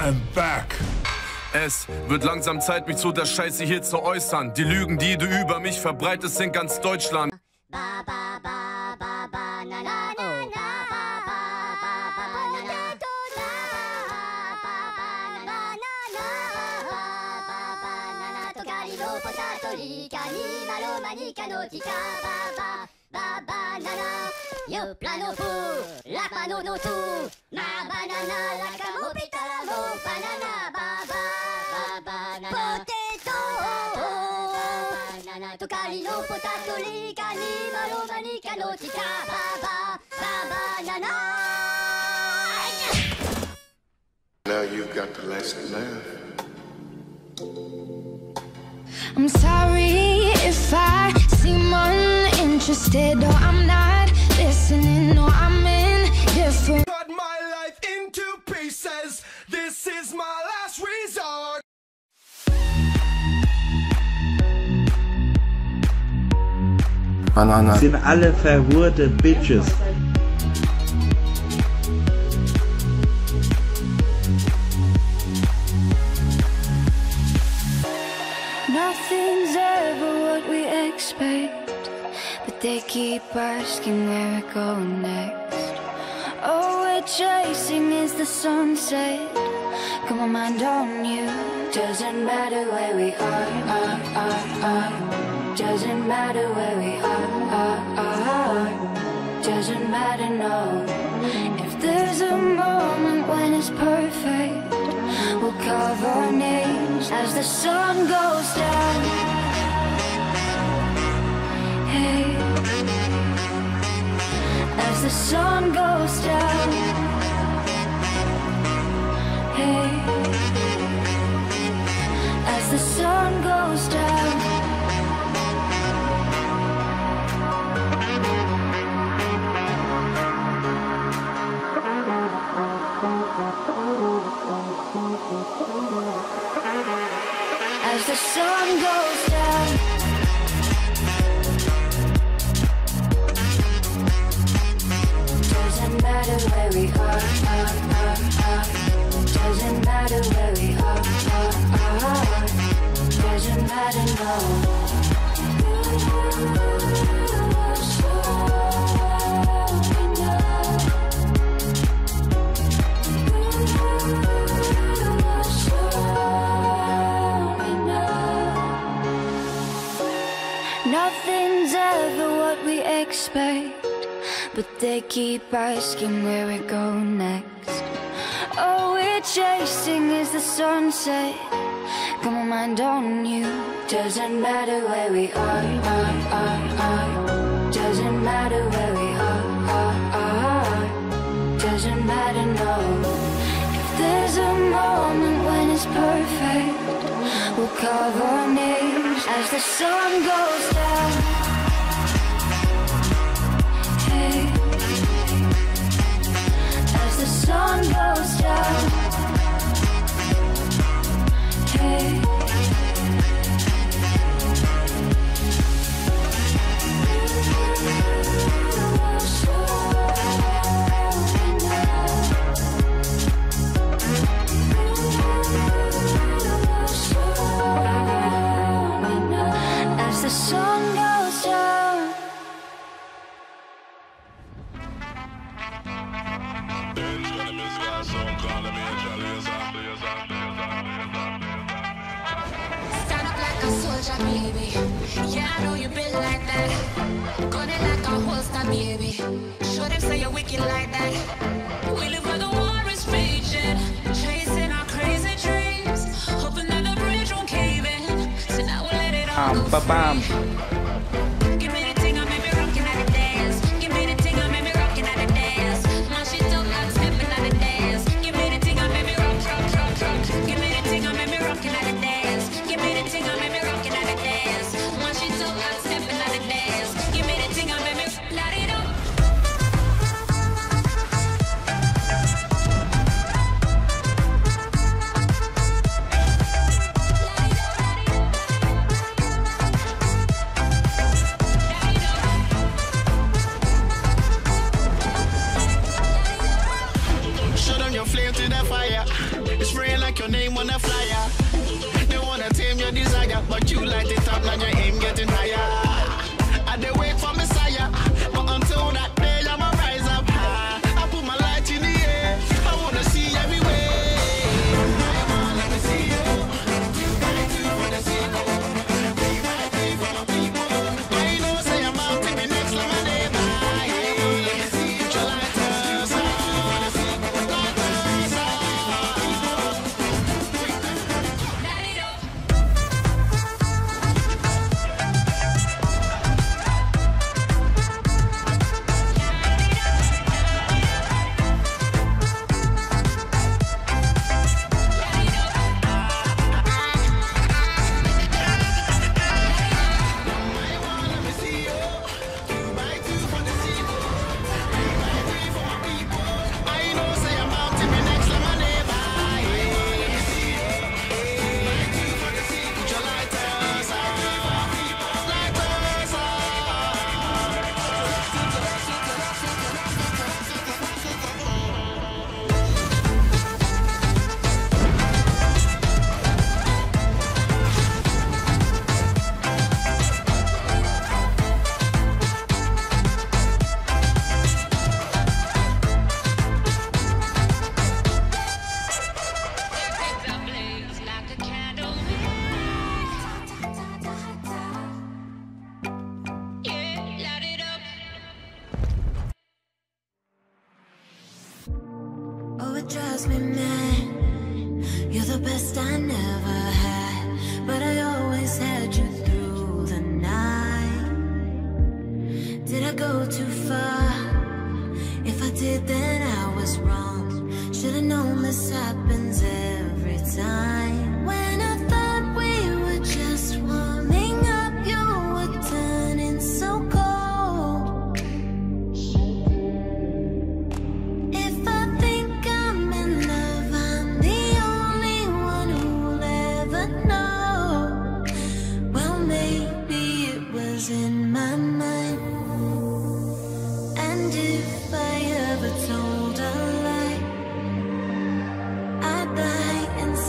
I'm back. Es wird langsam Zeit, mich zu der Scheiße hier zu äußern. Die Lügen, die du über mich verbreitest, sind ganz Deutschland. Yo plano pour la banane no tout ma banana la camopita la mo banana baba banana potato banana to carino potato li canima romanica notica baba banana. Now you've got the lesson left. I'm sorry if I seem uninterested or I'm not listening, no, I'm indifferent. Cut my life into pieces. This is my last resort. Banana. Sind alle verhurte Bitches. Nothing's ever what we expect. They keep asking where we're going next. All we're chasing is the sunset. Got my mind on you. Doesn't matter where we are. Doesn't matter where we are. Doesn't matter, no. If there's a moment when it's perfect, we'll carve our names as the sun goes down. As the sun goes down, hey. As the sun goes down, as the sun goes down. Doesn't matter where we are. Doesn't matter where we are. Doesn't matter, no. Nothing's ever what we expect. But they keep asking where we go next. All we're chasing is the sunset. Got my mind on you. Doesn't matter where we are. Doesn't matter where we are. Doesn't matter, no. If there's a moment when it's perfect, we'll carve our names as the sun goes down. As the sun goes down, hey. As the sun goes down. Baby, yeah, I know you been like that. Got it like a holster, baby. Show them say you're wicked like that. We live where the war is raging, chasing our crazy dreams, hoping that the bridge won't cave in. So now we'll let it all go free. flame to the fire. It's spraying like your name on a flyer. They wanna tame your desire, but you light it up, now your aim getting higher. And they wait for Messiah, but until that day I'ma rise up high. I put my light in the air, I wanna see everywhere.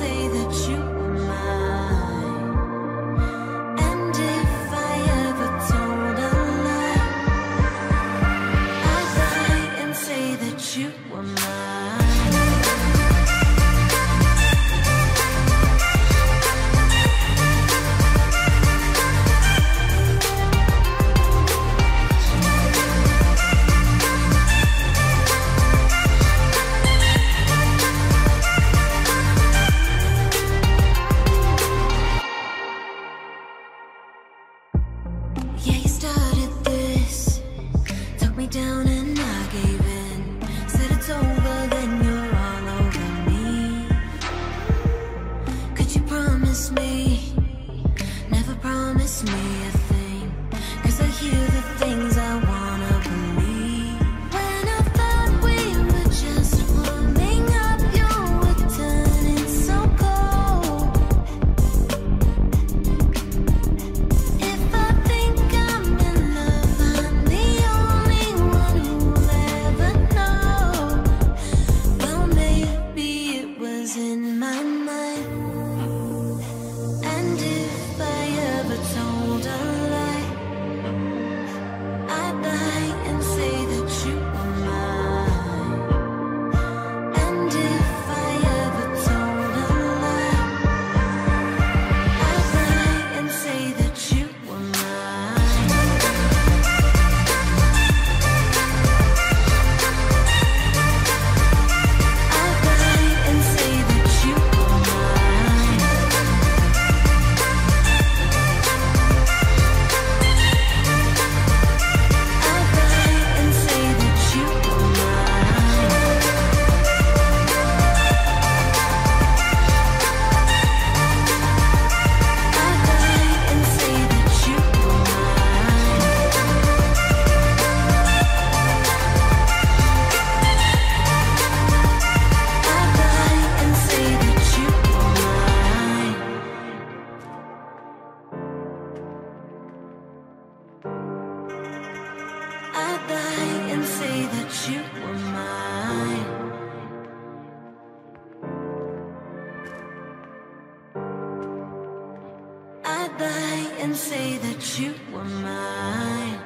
Say that you and say that you were mine.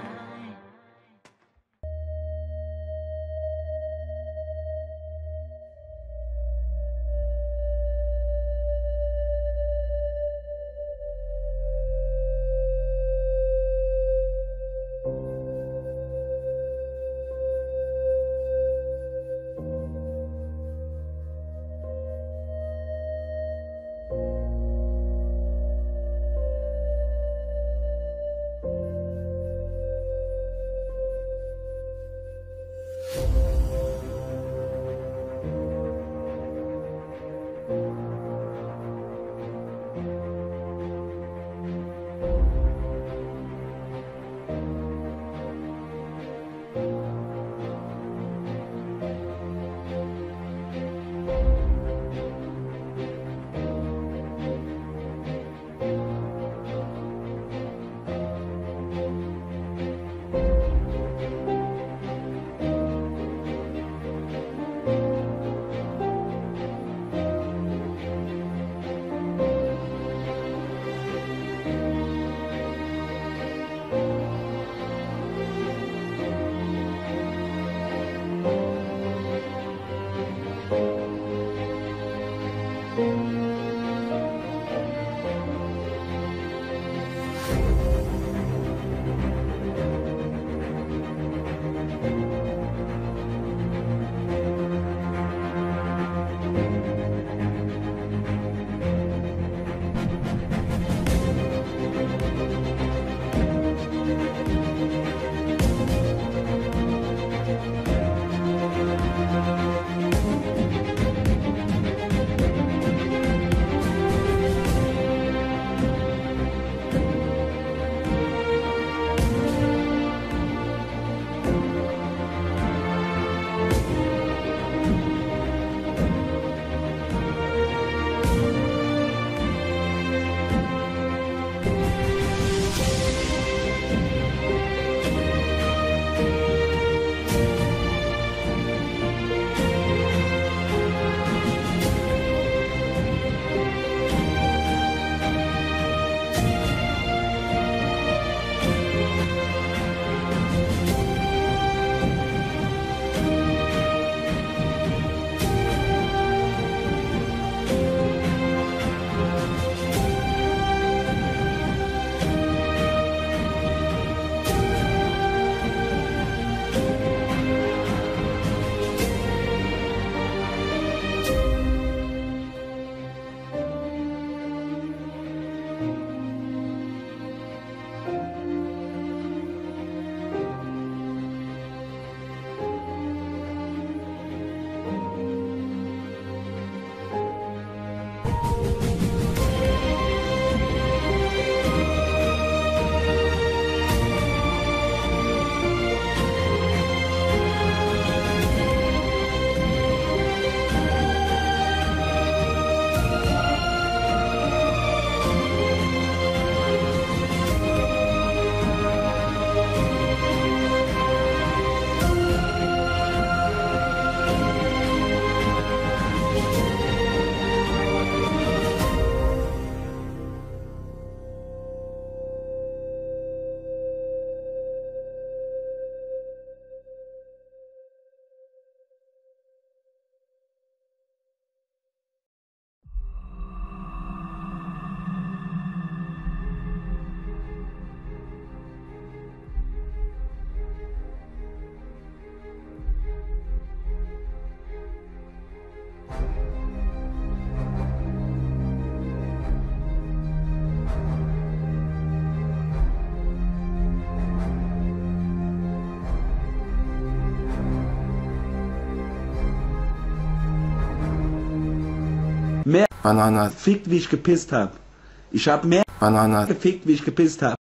Banana fickt, wie ich gepisst habe. Ich habe mehr Banana gefickt, wie ich gepisst habe.